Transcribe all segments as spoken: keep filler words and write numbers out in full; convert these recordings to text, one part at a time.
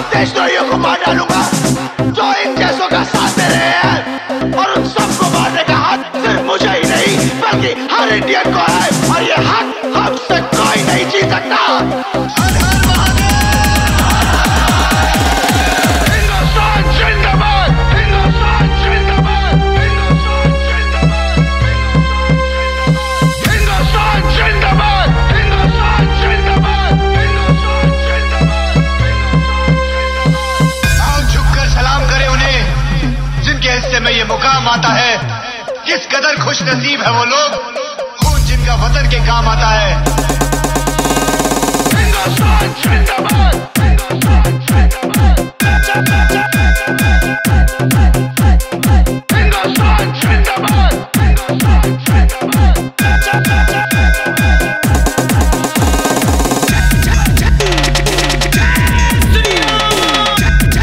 साथ देशद्रोहियों को मार डालूंगा जो इन जैसों का साथ दे रहे हैं, और उन सबको मारने का हक सिर्फ मुझे ही नहीं बल्कि हर इंडियन को है, और ये हक हमसे कोई नहीं छीन सकता। में ये मुकाम आता है, किस कदर खुश नसीब है वो लोग, खून जिनका वतन के काम आता है। हिंदुस्तान जिंदाबाद, हिंदुस्तान जिंदाबाद, हिंदुस्तान जिंदाबाद, हिंदुस्तान जिंदाबाद।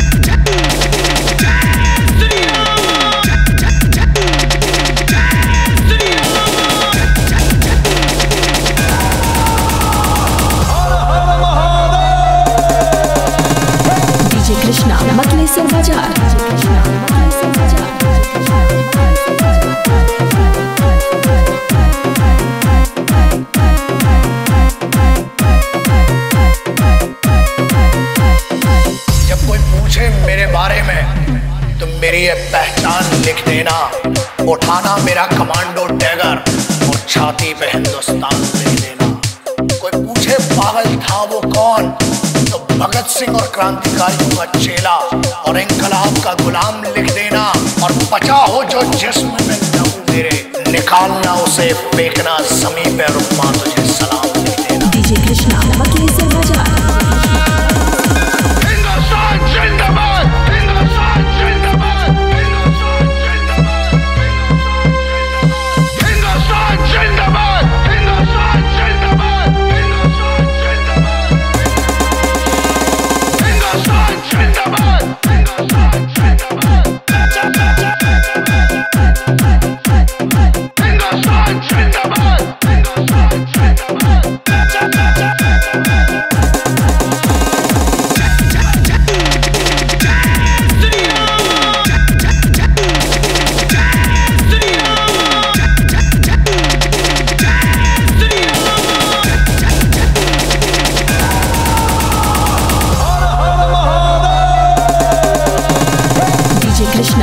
कृष्णा मथलेश्वर बाजार, कृष्णा मथलेश्वर बाजार। जब कोई पूछे मेरे बारे में तो मेरी ये पहचान लिख देना, उठाना मेरा कमांडो टैगर और छाती पे हिंदुस्तान लिख देना। कोई पूछे पागल था वो कौन, भगत सिंह और क्रांतिकारियों का चेला और इंकलाब का गुलाम लिख देना, और बचा हो जो जिस्म में दम मेरे, निकालना उसे, फेंकना जमीन पे, रुकमा तुझे सलाम लिख देना। डीजे कृष्णा मथलेश्वर बाजार।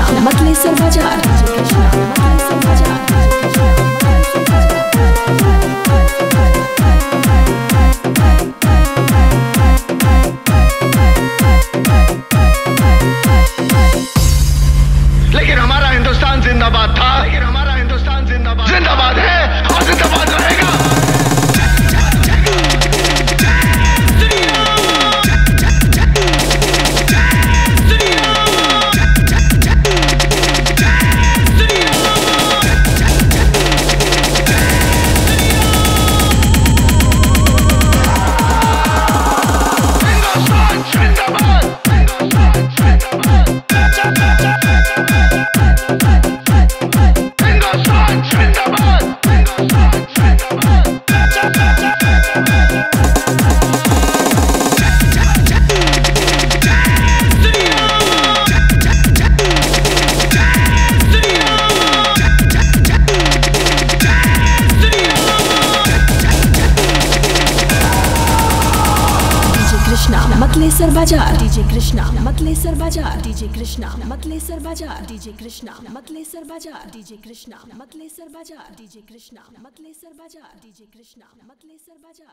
मथलेश्वर बाजार, डीजे कृष्णा मथलेश्वर बाजार, डीजे कृष्णा मथलेश्वर बाजार, डीजे कृष्णा मथलेश्वर बाजार, डीजे कृष्णा मथलेश्वर बाजार, डीजे कृष्णा मथलेश्वर बाजार, डीजे कृष्णा मथलेश्वर बाजार।